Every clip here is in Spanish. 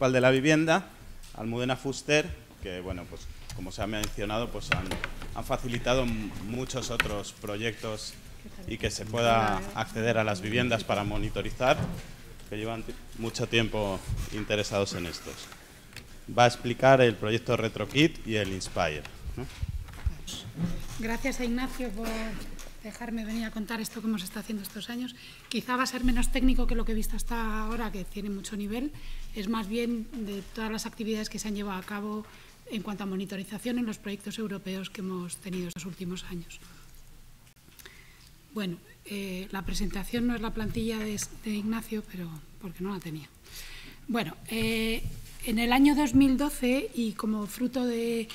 Municipal de la Vivienda, Almudena Fuster, que, bueno, pues como se ha mencionado, pues han facilitado muchos otros proyectos y que se pueda acceder a las viviendas para monitorizar, que llevan mucho tiempo interesados en estos. Va a explicar el proyecto RetroKit y el Inspire, ¿no? Gracias a Ignacio por dejarme venir a contar esto como se está haciendo estos años. Quizá va a ser menos técnico que lo que he visto hasta ahora, que tiene mucho nivel. Es más bien de todas las actividades que se han llevado a cabo en cuanto a monitorización en los proyectos europeos que hemos tenido estos últimos años. Bueno, la presentación no es la plantilla de Ignacio, pero porque no la tenía. Bueno, en el año 2012, y como fruto de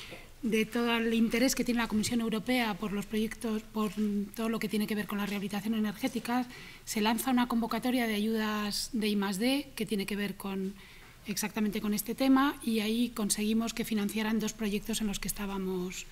todo el interés que tiene la Comisión Europea por los proyectos, por todo lo que tiene que ver con la rehabilitación energética, se lanza una convocatoria de ayudas de I+D que tiene que ver con exactamente con este tema, y ahí conseguimos que financiaran dos proyectos en los que estábamos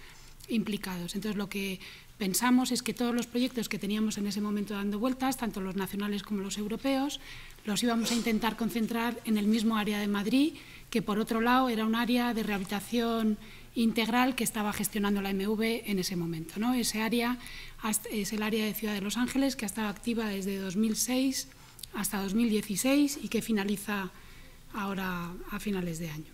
implicados. Entonces, lo que pensamos es que todos los proyectos que teníamos en ese momento dando vueltas, tanto los nacionales como los europeos, los íbamos a intentar concentrar en el mismo área de Madrid, que por otro lado era un área de rehabilitación integral que estaba gestionando la MV en ese momento, ¿no? Ese área es el área de Ciudad de Los Ángeles, que ha estado activa desde 2006 hasta 2016 y que finaliza ahora a finales de año.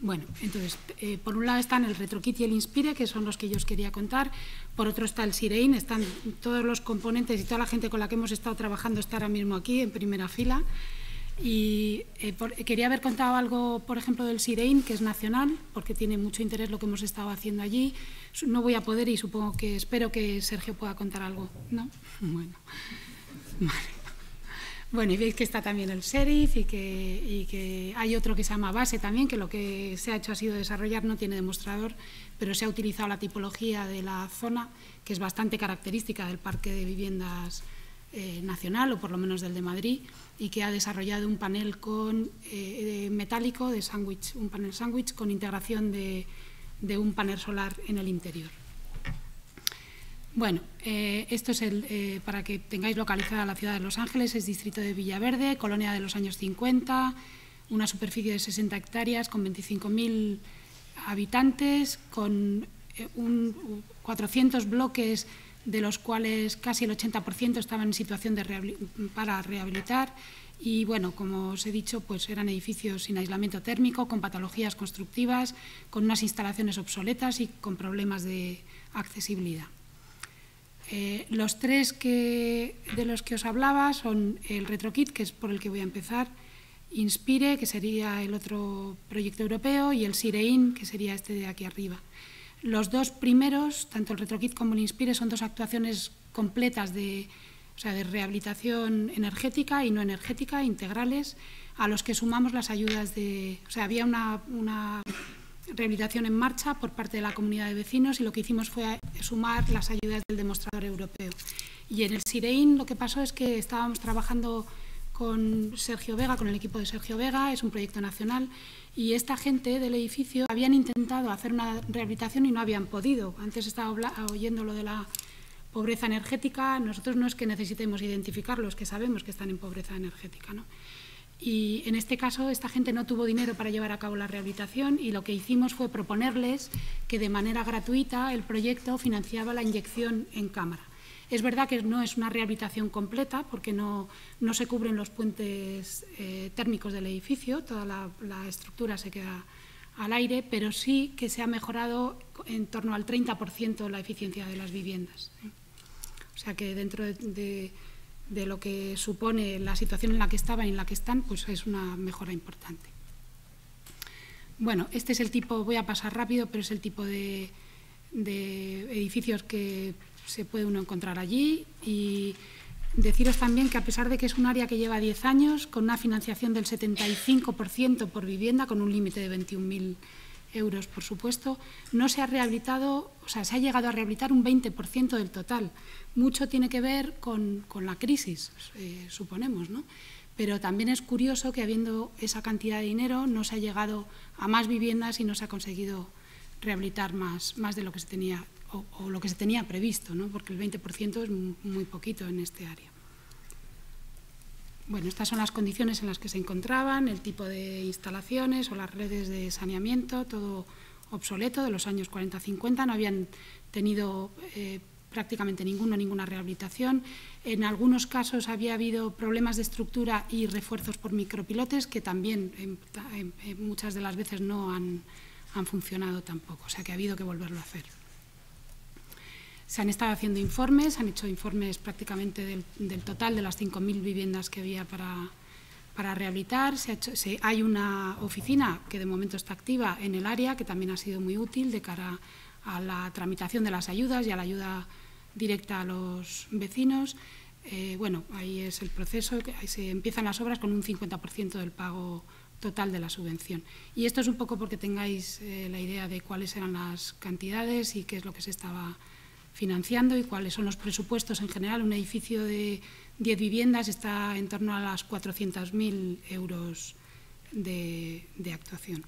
Bueno, entonces, por un lado están el RetroKit y el Inspire, que son los que yo os quería contar. Por otro está el Sirein, están todos los componentes y toda la gente con la que hemos estado trabajando está ahora mismo aquí en primera fila. Y quería haber contado algo, por ejemplo, del Sirein, que es nacional, porque tiene mucho interés lo que hemos estado haciendo allí. No voy a poder y supongo que espero que Sergio pueda contar algo, ¿no? Bueno, bueno, y veis que está también el Sheriff y que hay otro que se llama Base también, que lo que se ha hecho ha sido desarrollar, no tiene demostrador, pero se ha utilizado la tipología de la zona, que es bastante característica del parque de viviendas nacional, o por lo menos del de Madrid, y que ha desarrollado un panel con metálico de sándwich, un panel sándwich con integración de un panel solar en el interior. Bueno, esto es para que tengáis localizada la ciudad de Los Ángeles, es distrito de Villaverde, colonia de los años 50, una superficie de 60 hectáreas con 25.000 habitantes, con 400 bloques, de los cuales casi el 80% estaban en situación para rehabilitar, y bueno, como os he dicho, pues eran edificios sin aislamiento térmico, con patologías constructivas, con unas instalaciones obsoletas y con problemas de accesibilidad. Los tres de los que os hablaba son el RetroKit, que es por el que voy a empezar, Inspire, que sería el otro proyecto europeo, y el Sirein, que sería este de aquí arriba. Los dos primeros, tanto el RetroKit como el Inspire, son dos actuaciones completas de rehabilitación energética y no energética, integrales, a los que sumamos las ayudas de… O sea, había una rehabilitación en marcha por parte de la comunidad de vecinos y lo que hicimos fue sumar las ayudas del demostrador europeo. Y en el Sirein lo que pasó es que estábamos trabajando con Sergio Vega, con el equipo de Sergio Vega, es un proyecto nacional, y esta gente del edificio habían intentado hacer una rehabilitación y no habían podido. Antes estaba oyendo lo de la pobreza energética. Nosotros no es que necesitemos identificarlos, que sabemos que están en pobreza energética, ¿no? Y en este caso esta gente no tuvo dinero para llevar a cabo la rehabilitación y lo que hicimos fue proponerles que de manera gratuita el proyecto financiaba la inyección en cámara. Es verdad que no es una rehabilitación completa porque no se cubren los puentes térmicos del edificio, toda la estructura se queda al aire, pero sí que se ha mejorado en torno al 30% la eficiencia de las viviendas. O sea que dentro de lo que supone la situación en la que estaba y en la que están, pues es una mejora importante. Bueno, este es el tipo, voy a pasar rápido, pero es el tipo de edificios que se puede uno encontrar allí, y deciros también que a pesar de que es un área que lleva 10 años, con una financiación del 75% por vivienda, con un límite de 21.000 euros, por supuesto, no se ha rehabilitado, o sea, se ha llegado a rehabilitar un 20% del total. Mucho tiene que ver con la crisis, suponemos, ¿no? Pero también es curioso que habiendo esa cantidad de dinero no se ha llegado a más viviendas y no se ha conseguido rehabilitar más de lo que se tenía o lo que se tenía previsto, ¿no? Porque el 20% es muy poquito en este área. Bueno, estas son las condiciones en las que se encontraban, el tipo de instalaciones o las redes de saneamiento, todo obsoleto de los años 40-50, no habían tenido prácticamente ninguna rehabilitación. En algunos casos había habido problemas de estructura y refuerzos por micropilotes que también muchas de las veces no han funcionado tampoco, o sea que ha habido que volverlo a hacer. Se han estado haciendo informes, se han hecho informes prácticamente del total de las 5.000 viviendas que había para rehabilitar. Hay una oficina que de momento está activa en el área, que también ha sido muy útil de cara a la tramitación de las ayudas y a la ayuda directa a los vecinos. Bueno, ahí es el proceso, ahí se empiezan las obras con un 50% del pago total de la subvención. Y esto es un poco porque tengáis la idea de cuáles eran las cantidades y qué es lo que se estaba financiando y cuáles son los presupuestos en general. Un edificio de 10 viviendas está en torno a las 400.000 euros de actuación.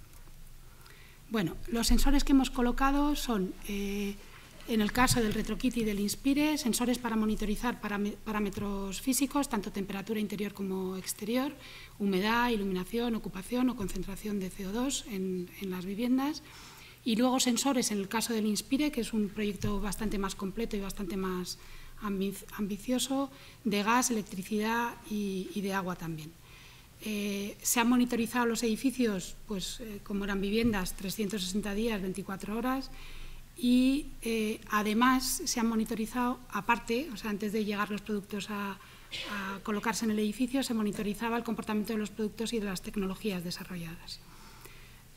Bueno, los sensores que hemos colocado son, en el caso del RetroKit y del Inspire, sensores para monitorizar parámetros físicos, tanto temperatura interior como exterior, humedad, iluminación, ocupación o concentración de CO2 en las viviendas. Y luego sensores en el caso del Inspire, que es un proyecto bastante más completo y bastante más ambicioso, de gas, electricidad y de agua también. Se han monitorizado los edificios, pues como eran viviendas, 360 días, 24 horas, y además se han monitorizado, aparte, o sea, antes de llegar los productos a colocarse en el edificio, se monitorizaba el comportamiento de los productos y de las tecnologías desarrolladas.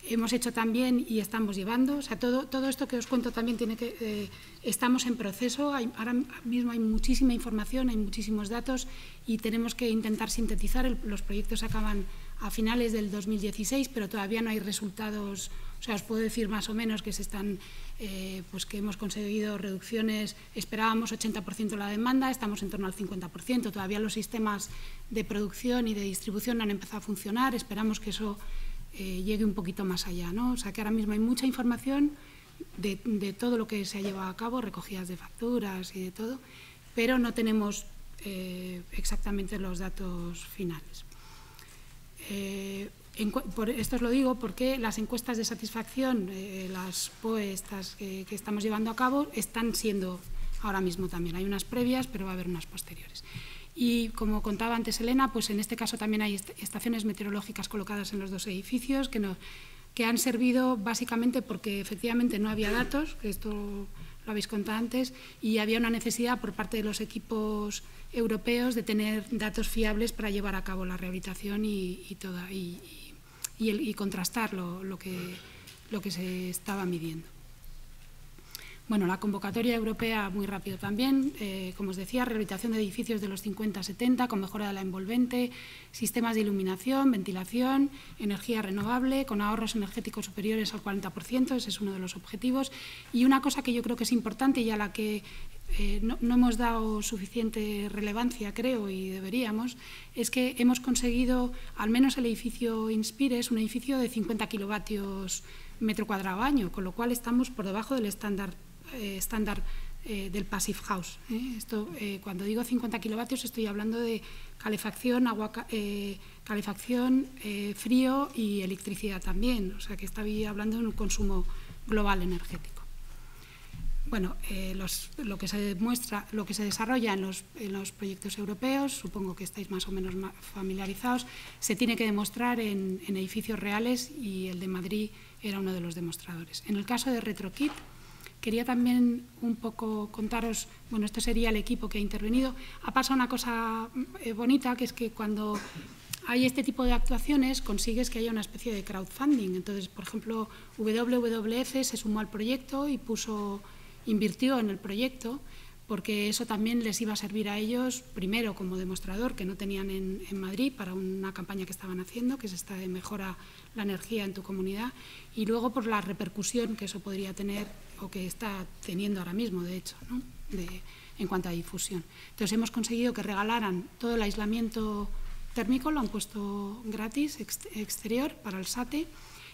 Hemos hecho también y estamos llevando, o sea, todo esto que os cuento también tiene que… estamos en proceso, ahora mismo hay muchísima información, hay muchísimos datos y tenemos que intentar sintetizar. Los proyectos acaban a finales del 2016, pero todavía no hay resultados. O sea, os puedo decir más o menos que se están… pues que hemos conseguido reducciones, esperábamos 80% de la demanda, estamos en torno al 50%. Todavía los sistemas de producción y de distribución no han empezado a funcionar, esperamos que eso… llegue un poquito más allá, ¿no? O sea, que ahora mismo hay mucha información de todo lo que se ha llevado a cabo, recogidas de facturas y de todo, pero no tenemos exactamente los datos finales. Esto os lo digo porque las encuestas de satisfacción, las POE estas que estamos llevando a cabo, están siendo ahora mismo también. Hay unas previas, pero va a haber unas posteriores. Y, como contaba antes Elena, pues en este caso también hay estaciones meteorológicas colocadas en los dos edificios que han servido básicamente porque efectivamente no había datos, que esto lo habéis contado antes, y había una necesidad por parte de los equipos europeos de tener datos fiables para llevar a cabo la rehabilitación y contrastar lo que se estaba midiendo. Bueno, la convocatoria europea, muy rápido también, como os decía, rehabilitación de edificios de los 50-70 con mejora de la envolvente, sistemas de iluminación, ventilación, energía renovable, con ahorros energéticos superiores al 40%, ese es uno de los objetivos. Y una cosa que yo creo que es importante y a la que no hemos dado suficiente relevancia, creo, y deberíamos, es que hemos conseguido, al menos el edificio Inspire, es un edificio de 50 kilovatios metro cuadrado año, con lo cual estamos por debajo del estándar del Passive House. Esto, cuando digo 50 kilovatios estoy hablando de calefacción, frío y electricidad también, o sea que estoy hablando de un consumo global energético. Bueno, lo que se demuestra, lo que se desarrolla en los proyectos europeos, supongo que estáis más o menos familiarizados, se tiene que demostrar en edificios reales y el de Madrid era uno de los demostradores. En el caso de RetroKit, quería también un poco contaros, bueno, esto sería el equipo que ha intervenido. Ha pasado una cosa bonita, que es que cuando hay este tipo de actuaciones consigues que haya una especie de crowdfunding. Entonces, por ejemplo, WWF se sumó al proyecto y invirtió en el proyecto, porque eso también les iba a servir a ellos, primero como demostrador, que no tenían en Madrid, para una campaña que estaban haciendo, que es esta de mejora la energía en tu comunidad, y luego por la repercusión que eso podría tener o que está teniendo ahora mismo, de hecho, ¿no? En cuanto a difusión. Entonces, hemos conseguido que regalaran todo el aislamiento térmico, lo han puesto gratis, exterior, para el SATE,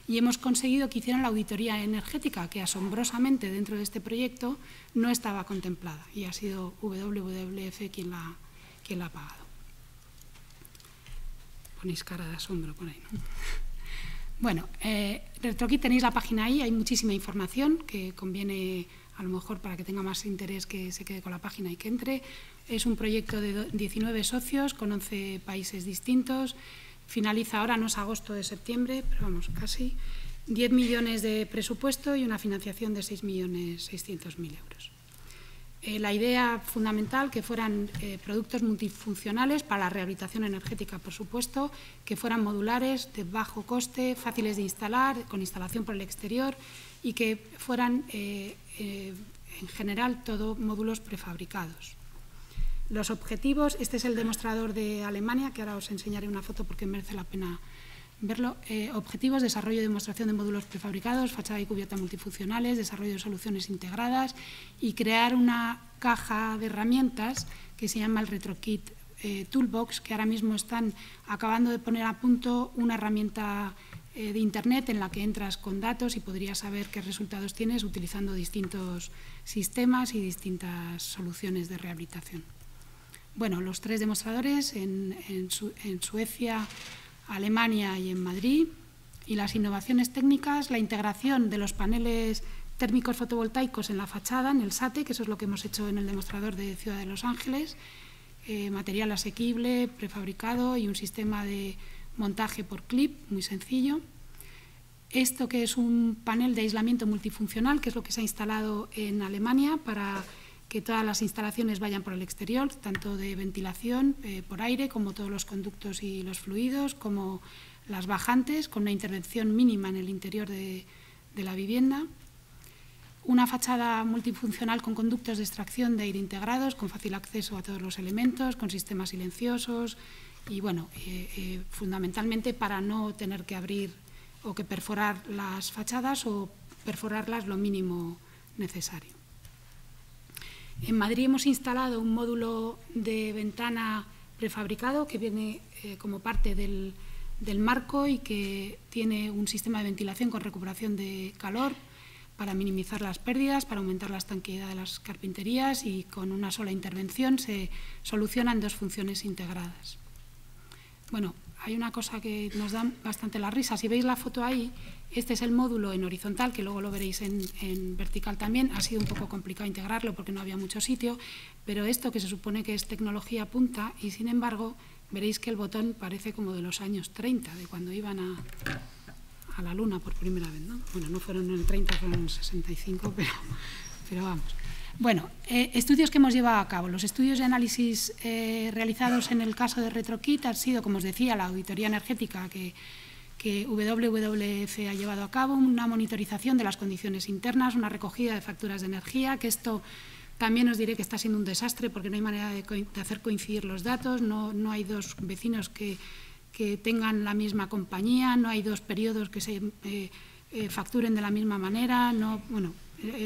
y hemos conseguido que hicieran la auditoría energética, que asombrosamente dentro de este proyecto no estaba contemplada, y ha sido WWF quien la ha pagado. ponéis cara de asombro por ahí, ¿no? Bueno, RetroKit tenéis la página ahí, hay muchísima información que conviene, a lo mejor para que tenga más interés, que se quede con la página y que entre. Es un proyecto de 19 socios con 11 países distintos. Finaliza ahora, no es agosto de septiembre, pero vamos, casi. 10 millones de presupuesto y una financiación de 6.600.000 euros. La idea fundamental, que fueran productos multifuncionales para la rehabilitación energética, por supuesto, que fueran modulares, de bajo coste, fáciles de instalar, con instalación por el exterior y que fueran, en general, todo módulos prefabricados. Los objetivos, este es el demostrador de Alemania, que ahora os enseñaré una foto porque merece la pena verlo. Objetivos, desarrollo y demostración de módulos prefabricados, fachada y cubierta multifuncionales, desarrollo de soluciones integradas y crear una caja de herramientas que se llama el RetroKit Toolbox, que ahora mismo están acabando de poner a punto una herramienta de Internet en la que entras con datos y podrías saber qué resultados tienes utilizando distintos sistemas y distintas soluciones de rehabilitación. Bueno, los tres demostradores en Suecia, Alemania y en Madrid, y las innovaciones técnicas, la integración de los paneles térmicos fotovoltaicos en la fachada, en el SATE, que eso es lo que hemos hecho en el demostrador de Ciudad de Los Ángeles, material asequible, prefabricado y un sistema de montaje por clip, muy sencillo. Esto que es un panel de aislamiento multifuncional, que es lo que se ha instalado en Alemania para que todas las instalaciones vayan por el exterior, tanto de ventilación por aire, como todos los conductos y los fluidos, como las bajantes, con una intervención mínima en el interior de la vivienda. Una fachada multifuncional con conductos de extracción de aire integrados, con fácil acceso a todos los elementos, con sistemas silenciosos y, bueno, fundamentalmente para no tener que abrir o que perforar las fachadas o perforarlas lo mínimo necesario. En Madrid hemos instalado un módulo de ventana prefabricado que viene como parte del marco y que tiene un sistema de ventilación con recuperación de calor para minimizar las pérdidas, para aumentar la estanqueidad de las carpinterías, y con una sola intervención se solucionan dos funciones integradas. Bueno, hay una cosa que nos da bastante la risa. Si veis la foto ahí, este es el módulo en horizontal, que luego lo veréis en vertical también. Ha sido un poco complicado integrarlo porque no había mucho sitio, pero esto que se supone que es tecnología punta, y sin embargo veréis que el botón parece como de los años 30, de cuando iban a la Luna por primera vez, ¿no? Bueno, no fueron en 30, fueron en 65, pero vamos. Bueno, estudios que hemos llevado a cabo. Los estudios de análisis realizados en el caso de RetroKit han sido, como os decía, la auditoría energética que WWF ha llevado a cabo, una monitorización de las condiciones internas, una recogida de facturas de energía, que esto también os diré que está siendo un desastre porque no hay manera de hacer coincidir los datos, no hay dos vecinos que tengan la misma compañía, no hay dos periodos que se facturen de la misma manera, no, bueno,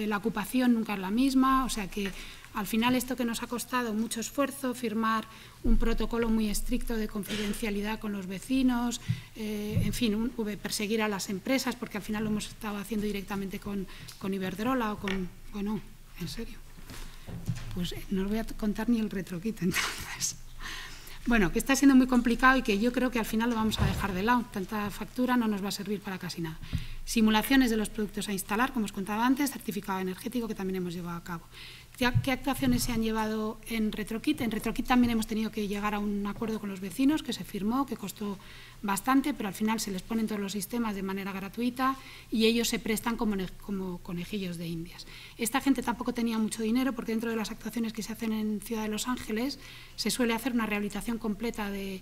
la ocupación nunca es la misma, o sea que al final esto que nos ha costado mucho esfuerzo, firmar un protocolo muy estricto de confidencialidad con los vecinos, en fin, perseguir a las empresas, porque al final lo hemos estado haciendo directamente con Iberdrola o con… Bueno, en serio, pues no os voy a contar ni el RetroKit entonces. Bueno, que está siendo muy complicado y que yo creo que al final lo vamos a dejar de lado. Tanta factura no nos va a servir para casi nada. Simulaciones de los productos a instalar, como os contaba antes, certificado energético que también hemos llevado a cabo. ¿Qué actuaciones se han llevado en RetroKit? En RetroKit también hemos tenido que llegar a un acuerdo con los vecinos que se firmó, que costó bastante, pero al final se les ponen todos los sistemas de manera gratuita y ellos se prestan como conejillos de indias. Esta gente tampoco tenía mucho dinero porque dentro de las actuaciones que se hacen en Ciudad de Los Ángeles se suele hacer una rehabilitación completa del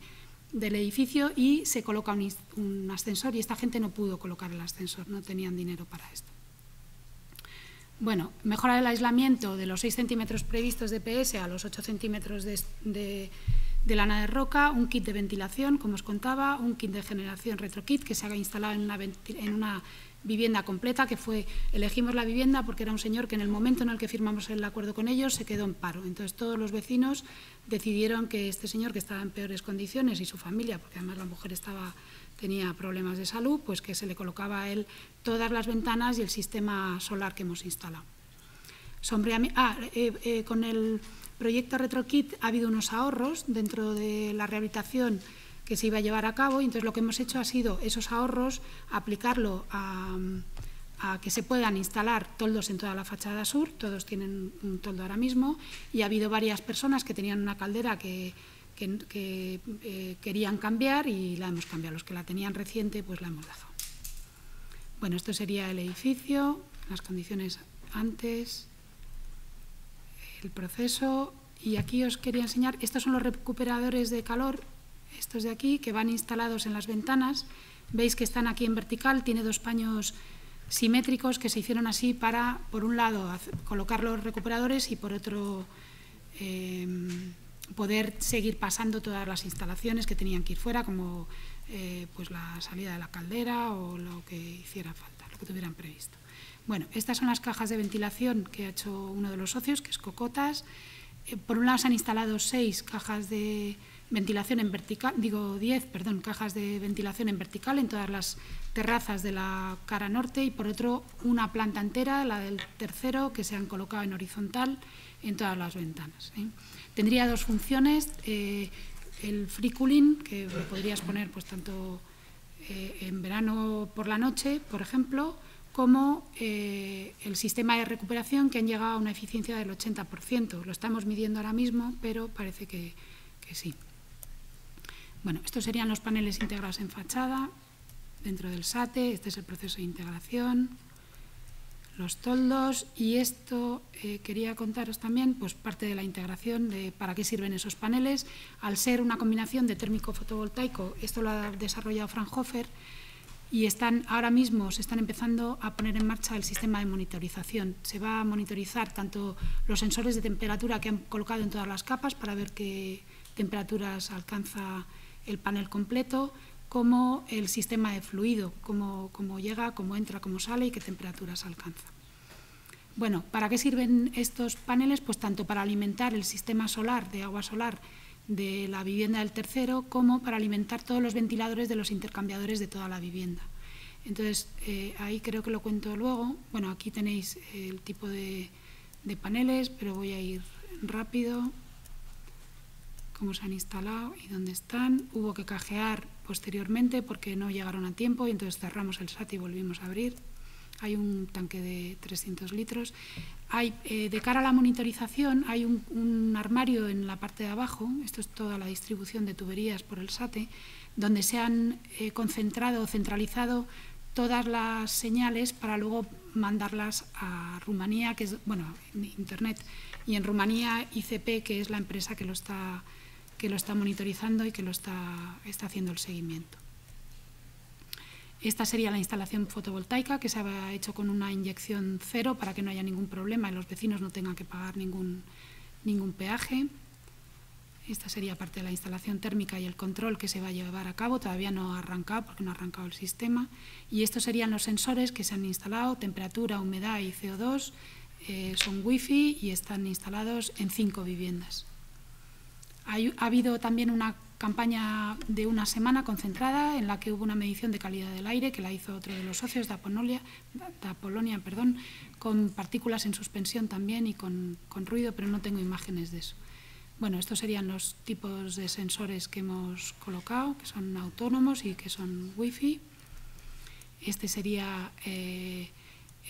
edificio y se coloca un ascensor, y esta gente no pudo colocar el ascensor, no tenían dinero para esto. Bueno, mejora del aislamiento de los 6 centímetros previstos de PS a los 8 centímetros de lana de roca, un kit de ventilación, como os contaba, un kit de generación RetroKit que se ha instalado en una vivienda completa, que fue, elegimos la vivienda porque era un señor que en el momento en el que firmamos el acuerdo con ellos se quedó en paro. Entonces todos los vecinos decidieron que este señor, que estaba en peores condiciones, y su familia, porque además la mujer tenía problemas de salud, pues que se le colocaba a él todas las ventanas y el sistema solar que hemos instalado. Con el proyecto RetroKit ha habido unos ahorros dentro de la rehabilitación que se iba a llevar a cabo, y entonces lo que hemos hecho ha sido esos ahorros, aplicarlo a que se puedan instalar toldos en toda la fachada sur. Todos tienen un toldo ahora mismo, y ha habido varias personas que tenían una caldera que querían cambiar y la hemos cambiado. Los que la tenían reciente, pues la hemos dado. Bueno, esto sería el edificio, las condiciones antes, el proceso, y aquí os quería enseñar, estos son los recuperadores de calor, estos de aquí, que van instalados en las ventanas. Veis que están aquí en vertical, tiene dos paños simétricos que se hicieron así para, por un lado, colocar los recuperadores y, por otro, poder seguir pasando todas las instalaciones que tenían que ir fuera, como pues la salida de la caldera o lo que hiciera falta, lo que tuvieran previsto. Bueno, estas son las cajas de ventilación que ha hecho uno de los socios, que es Cocotas. Por un lado se han instalado 6 cajas de ventilación en vertical, digo 10, perdón, cajas de ventilación en vertical en todas las terrazas de la cara norte, y por otro una planta entera, la del tercero, que se han colocado en horizontal en todas las ventanas, ¿eh? Tendría dos funciones, el free cooling, que lo podrías poner pues tanto en verano por la noche, por ejemplo, como el sistema de recuperación, que han llegado a una eficiencia del 80%. Lo estamos midiendo ahora mismo, pero parece que sí. Bueno, estos serían los paneles integrados en fachada, dentro del SATE. Este es el proceso de integración, los toldos, y esto quería contaros también pues parte de la integración de para qué sirven esos paneles. Al ser una combinación de térmico fotovoltaico, esto lo ha desarrollado Frank Hofer, y están, ahora mismo se están empezando a poner en marcha el sistema de monitorización. Se va a monitorizar tanto los sensores de temperatura que han colocado en todas las capas para ver qué temperaturas alcanza el panel completo, como el sistema de fluido, cómo llega, cómo entra, cómo sale y qué temperaturas alcanza. Bueno, ¿para qué sirven estos paneles? Pues tanto para alimentar el sistema solar, de agua solar, de la vivienda del tercero, como para alimentar todos los ventiladores de los intercambiadores de toda la vivienda. Entonces, ahí creo que lo cuento luego. Bueno, aquí tenéis el tipo de paneles, pero voy a ir rápido, cómo se han instalado y dónde están. Hubo que cajear posteriormente porque no llegaron a tiempo, y entonces cerramos el SAT y volvimos a abrir. Hay un tanque de 300 litros. Hay, de cara a la monitorización, hay un armario en la parte de abajo, esto es toda la distribución de tuberías por el SATE, donde se han concentrado o centralizado todas las señales para luego mandarlas a Rumanía, que es, bueno, Internet, y en Rumanía ICP, que es la empresa que lo está monitorizando y que está haciendo el seguimiento. Esta sería la instalación fotovoltaica, que se ha hecho con una inyección cero para que no haya ningún problema y los vecinos no tengan que pagar ningún peaje. Esta sería parte de la instalación térmica y el control que se va a llevar a cabo. Todavía no ha arrancado porque no ha arrancado el sistema. Y estos serían los sensores que se han instalado, temperatura, humedad y CO2, son wifi y están instalados en 5 viviendas. Ha habido también una campaña de una semana concentrada en la que hubo una medición de calidad del aire que la hizo otro de los socios, de Polonia, con partículas en suspensión también y con ruido, pero no tengo imágenes de eso. Bueno, estos serían los tipos de sensores que hemos colocado, que son autónomos y que son wifi. Este sería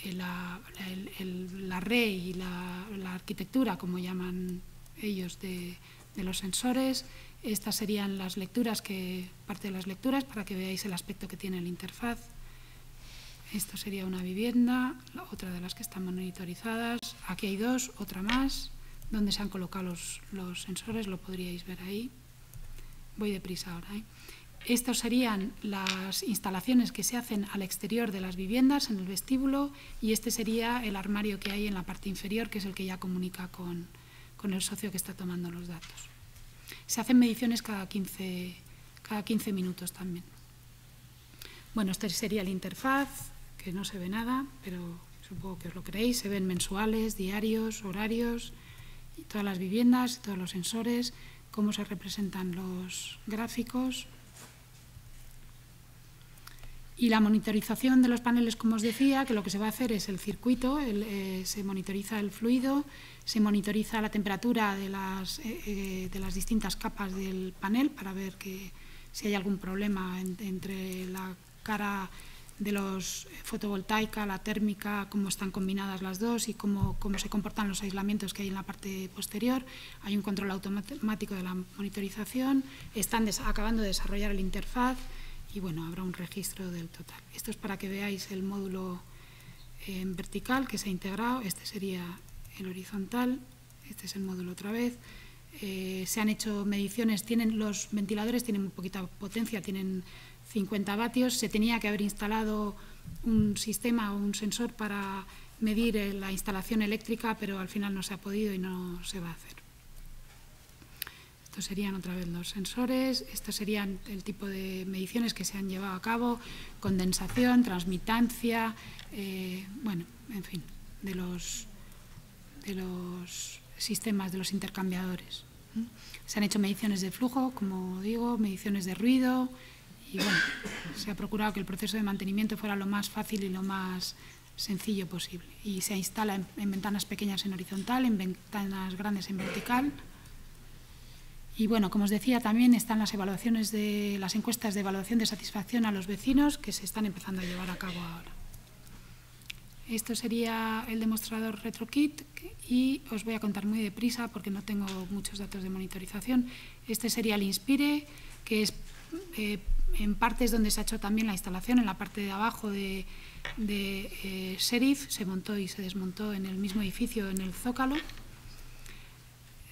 la red y la arquitectura, como llaman ellos, de los sensores. Estas serían las lecturas, parte de las lecturas, para que veáis el aspecto que tiene la interfaz. Esto sería una vivienda, otra de las que están monitorizadas. Aquí hay dos, otra más, donde se han colocado los sensores, lo podríais ver ahí. Voy deprisa ahora, ¿eh? Estas serían las instalaciones que se hacen al exterior de las viviendas, en el vestíbulo, y este sería el armario que hay en la parte inferior, que es el que ya comunica con el socio que está tomando los datos. Se hacen mediciones cada 15 minutos también. Bueno, esta sería la interfaz, que no se ve nada, pero supongo que os lo creéis. Se ven mensuales, diarios, horarios, y todas las viviendas, todos los sensores, cómo se representan los gráficos. Y la monitorización de los paneles, como os decía, que lo que se va a hacer es el circuito, se monitoriza el fluido, se monitoriza la temperatura de las distintas capas del panel para ver si hay algún problema entre la cara de los fotovoltaica, la térmica, cómo están combinadas las dos y cómo se comportan los aislamientos que hay en la parte posterior. Hay un control automático de la monitorización, están acabando de desarrollar la interfaz y, bueno, habrá un registro del total. Esto es para que veáis el módulo en vertical que se ha integrado, este sería el horizontal, este es el módulo otra vez. Se han hecho mediciones, los ventiladores tienen muy poquita potencia, tienen 50 vatios, se tenía que haber instalado un sistema o un sensor para medir la instalación eléctrica, pero al final no se ha podido y no se va a hacer. Estos serían otra vez los sensores, estos serían el tipo de mediciones que se han llevado a cabo, condensación, transmitancia, bueno, en fin, de los sistemas, de los intercambiadores. Se han hecho mediciones de flujo, como digo, mediciones de ruido. Y bueno, se ha procurado que el proceso de mantenimiento fuera lo más fácil y lo más sencillo posible. Y se instala en ventanas pequeñas en horizontal, en ventanas grandes en vertical. Y bueno, como os decía, también están las evaluaciones de las encuestas de evaluación de satisfacción a los vecinos que se están empezando a llevar a cabo ahora. Esto sería el demostrador RetroKit y os voy a contar muy deprisa porque no tengo muchos datos de monitorización. Este sería el Inspire, que es en partes donde se ha hecho también la instalación, en la parte de abajo de Sheriff, se montó y se desmontó en el mismo edificio, en el Zócalo.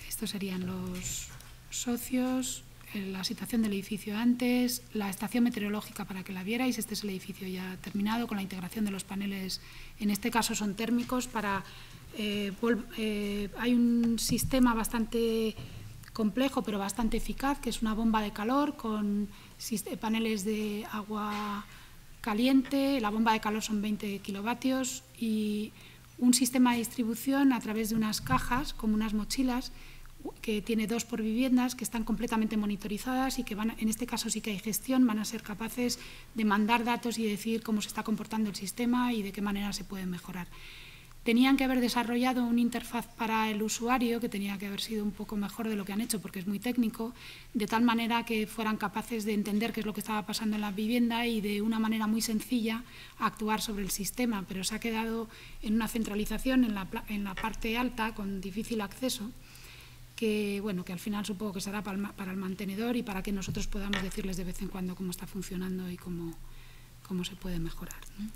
Estos serían los socios, la situación del edificio antes, la estación meteorológica para que la vierais. Este es el edificio ya terminado, con la integración de los paneles, en este caso son térmicos, para hay un sistema bastante complejo pero bastante eficaz, que es una bomba de calor con paneles de agua caliente, la bomba de calor son 20 kilovatios y un sistema de distribución a través de unas cajas, como unas mochilas, que tiene 2 por viviendas, que están completamente monitorizadas y que van, en este caso sí que hay gestión, van a ser capaces de mandar datos y decir cómo se está comportando el sistema y de qué manera se puede mejorar. Tenían que haber desarrollado una interfaz para el usuario, que tenía que haber sido un poco mejor de lo que han hecho porque es muy técnico, de tal manera que fueran capaces de entender qué es lo que estaba pasando en la vivienda y de una manera muy sencilla actuar sobre el sistema, pero se ha quedado en una centralización en la parte alta con difícil acceso, que bueno, que al final supongo que será para el mantenedor y para que nosotros podamos decirles de vez en cuando cómo está funcionando y cómo se puede mejorar, ¿no?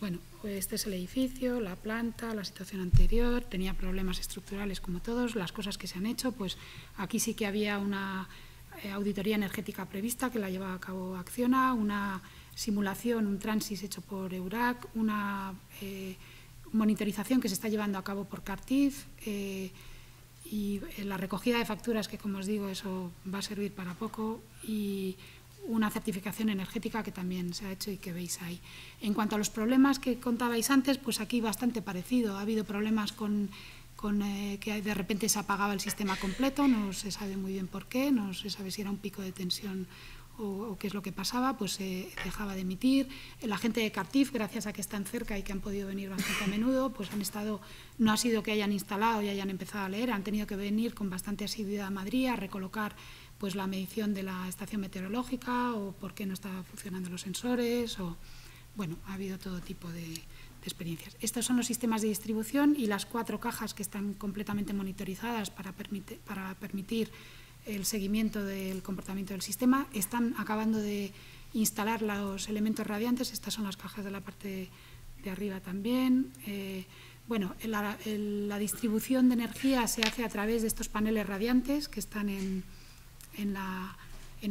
Bueno, pues este es el edificio, la planta, la situación anterior, tenía problemas estructurales como todos, las cosas que se han hecho, pues aquí sí que había una auditoría energética prevista que la llevaba a cabo Acciona, una simulación, un transis hecho por EURAC, una monitorización que se está llevando a cabo por CARTIF y la recogida de facturas, que como os digo, eso va a servir para poco, y una certificación energética que también se ha hecho y que veis ahí. En cuanto a los problemas que contabais antes, pues aquí bastante parecido. Ha habido problemas con que de repente se apagaba el sistema completo, no se sabe muy bien por qué, no se sabe si era un pico de tensión o qué es lo que pasaba, pues se dejaba de emitir. La gente de CARTIF, gracias a que están cerca y que han podido venir bastante a menudo, pues han estado, no ha sido que hayan instalado y hayan empezado a leer, han tenido que venir con bastante asiduidad a Madrid a recolocar pues la medición de la estación meteorológica o por qué no estaban funcionando los sensores, o bueno, ha habido todo tipo de experiencias. Estos son los sistemas de distribución y las 4 cajas que están completamente monitorizadas para permitir el seguimiento del comportamiento del sistema. Están acabando de instalar los elementos radiantes, estas son las cajas de la parte de arriba también. Bueno, la distribución de energía se hace a través de estos paneles radiantes que están en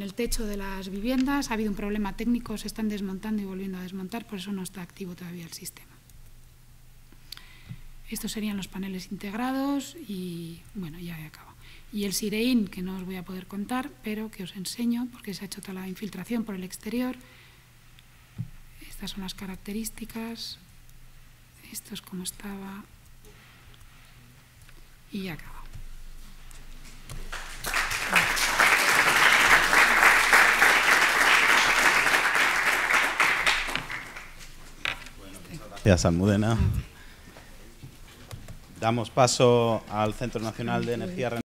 el techo de las viviendas. Ha habido un problema técnico, se están desmontando y volviendo a desmontar, por eso no está activo todavía el sistema. Estos serían los paneles integrados y bueno, ya he acabado. Y el Sirein, que no os voy a poder contar, pero que os enseño porque se ha hecho toda la infiltración por el exterior. Estas son las características, esto es como estaba y ya acabo. Gracias, Almudena. Damos paso al Centro Nacional de Energía Renovable.